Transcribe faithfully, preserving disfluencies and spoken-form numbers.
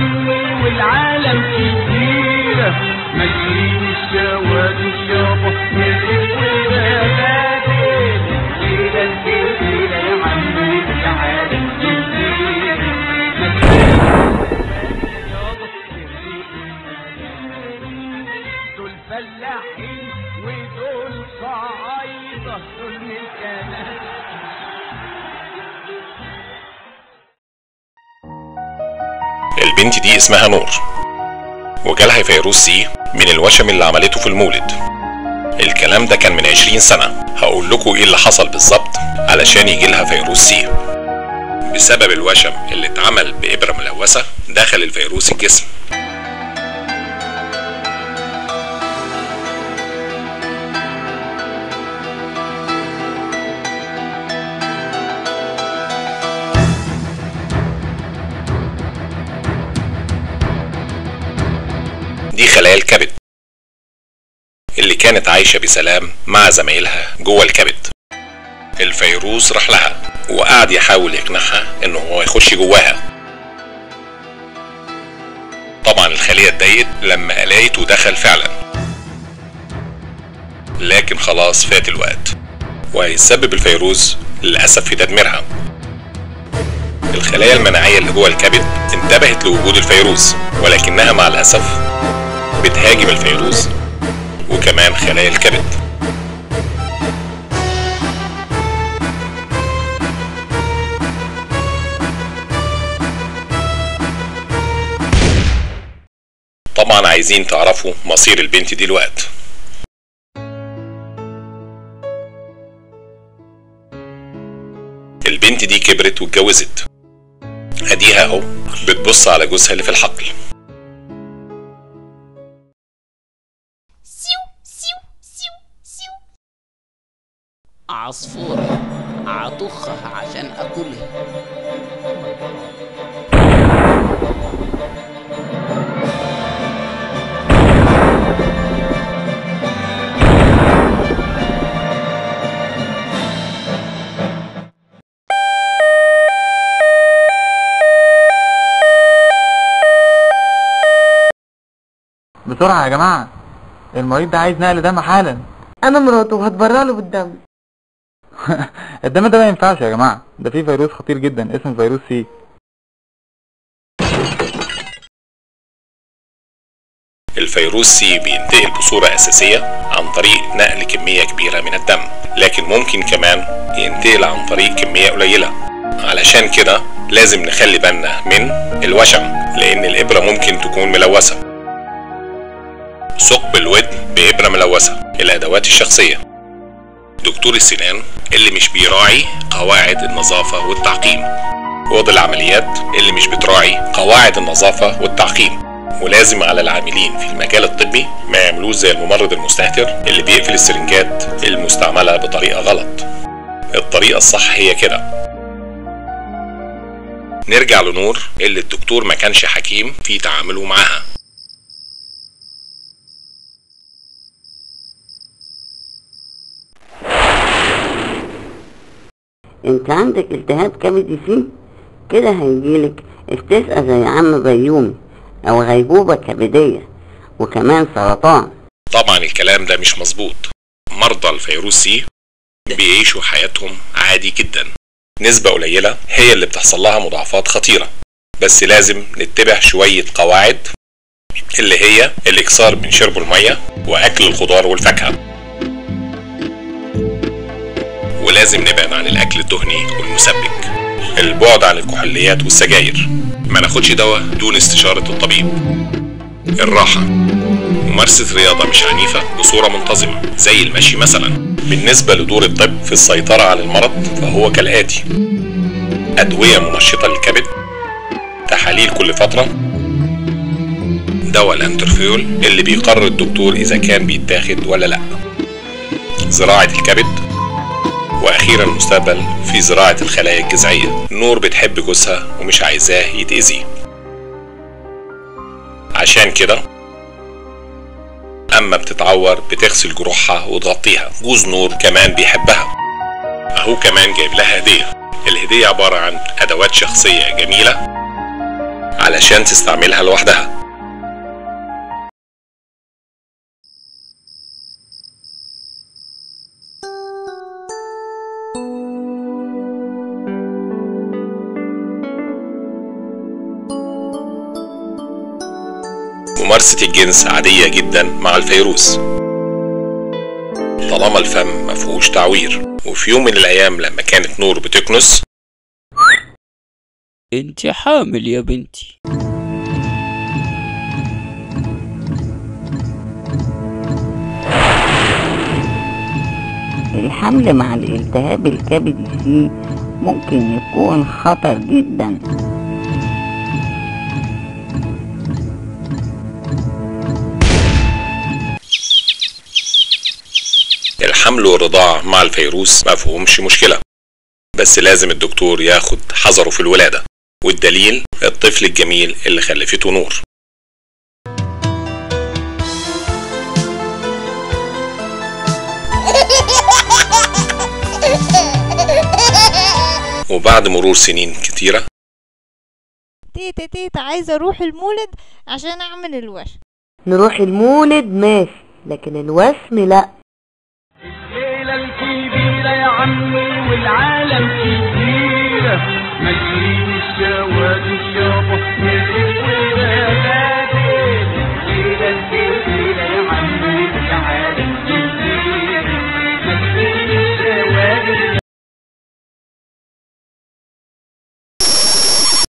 عني والعالم كتيرة مليان الشواكس يابا مليان والبلاد كتيرة كتيرة يا عمي والعالم كتيرة دول فلاحين ودول صعايدة دول من كندا. البنت دي اسمها نور وجالها فيروس سي من الوشم اللي عملته في المولد. الكلام ده كان من عشرين سنة. هقول لكم ايه اللي حصل بالظبط علشان يجيلها فيروس سي. بسبب الوشم اللي اتعمل بإبرة ملوثة دخل الفيروس الجسم. دي خلايا الكبد اللي كانت عايشة بسلام مع زمايلها جوه الكبد. الفيروس راح لها وقعد يحاول يقنعها انه هو يخش جواها. طبعا الخلية اتضايقت لما لقيته دخل فعلا، لكن خلاص فات الوقت وهيسبب الفيروس للأسف في تدميرها. الخلايا المناعية اللي جوه الكبد انتبهت لوجود الفيروس، ولكنها مع الأسف بتهاجم الفيروس وكمان خلايا الكبد. طبعا عايزين تعرفوا مصير البنت دي الوقت. البنت دي كبرت واتجوزت، اديها اهو بتبص على جوزها اللي في الحقل. عصفورة عطخها عشان اكلها. بسرعة يا جماعة، المريض ده عايز نقل دم حالا. انا مراته وهتبرع له بالدم. الدم ده ما ينفعش يا جماعه، ده فيه فيروس خطير جدا اسمه فيروس سي. الفيروس سي بينتقل بصوره اساسيه عن طريق نقل كميه كبيره من الدم، لكن ممكن كمان ينتقل عن طريق كميه قليله. علشان كده لازم نخلي بالنا من الوشم لان الابره ممكن تكون ملوثه. ثقب الودن بابره ملوثه. الادوات الشخصيه. دكتور السنان اللي مش بيراعي قواعد النظافة والتعقيم. أوضة العمليات اللي مش بتراعي قواعد النظافة والتعقيم. ولازم على العاملين في المجال الطبي ما يعملوش زي الممرض المستهتر اللي بيقفل السرنجات المستعملة بطريقة غلط. الطريقة الصح هي كده. نرجع لنور اللي الدكتور ما كانش حكيم في تعامله معاها. انت عندك التهاب كبدي سي كده هيجيلك استسقى زي عم بيومي او غيبوبه كبديه وكمان سرطان. طبعا الكلام ده مش مظبوط. مرضى الفيروس سي بيعيشوا حياتهم عادي جدا. نسبه قليله هي اللي بتحصل لها مضاعفات خطيره، بس لازم نتبع شويه قواعد اللي هي الاكثار من شرب الميه واكل الخضار والفاكهه. ولازم نبعد عن الاكل الدهني والمسبك. البعد عن الكحوليات والسجاير. ما ناخدش دواء دون استشاره الطبيب. الراحه. ممارسه رياضه مش عنيفه بصوره منتظمه زي المشي مثلا. بالنسبه لدور الطب في السيطره على المرض فهو كالاتي: ادويه منشطه للكبد، تحاليل كل فتره، دواء الانترفيول اللي بيقرر الدكتور اذا كان بيتاخد ولا لا، زراعه الكبد، واخيرا المستقبل في زراعه الخلايا الجذعيه. نور بتحب جوزها ومش عايزاه يتاذي، عشان كده اما بتتعور بتغسل جروحها وتغطيها. جوز نور كمان بيحبها، اهو كمان جايب لها هديه. الهديه عباره عن ادوات شخصيه جميله علشان تستعملها لوحدها. ممارسة الجنس عادية جدا مع الفيروس طالما الفم مفيهوش تعوير. وفي يوم من الأيام لما كانت نور بتكنس، انتي حامل يا بنتي، الحمل مع الالتهاب الكبدي سي ممكن يكون خطر جدا. الحمل والرضاع مع الفيروس مفهومش مشكلة، بس لازم الدكتور ياخد حذره في الولادة، والدليل الطفل الجميل اللي خلفته نور. وبعد مرور سنين كتيرة، تيتا تيتا عايزة اروح المولد عشان اعمل الوشم. نروح المولد ماشي، لكن الوشم لأ. الليلة الكبيرة يا عمي والعالم كبيرة، مجري الشواد الشابة.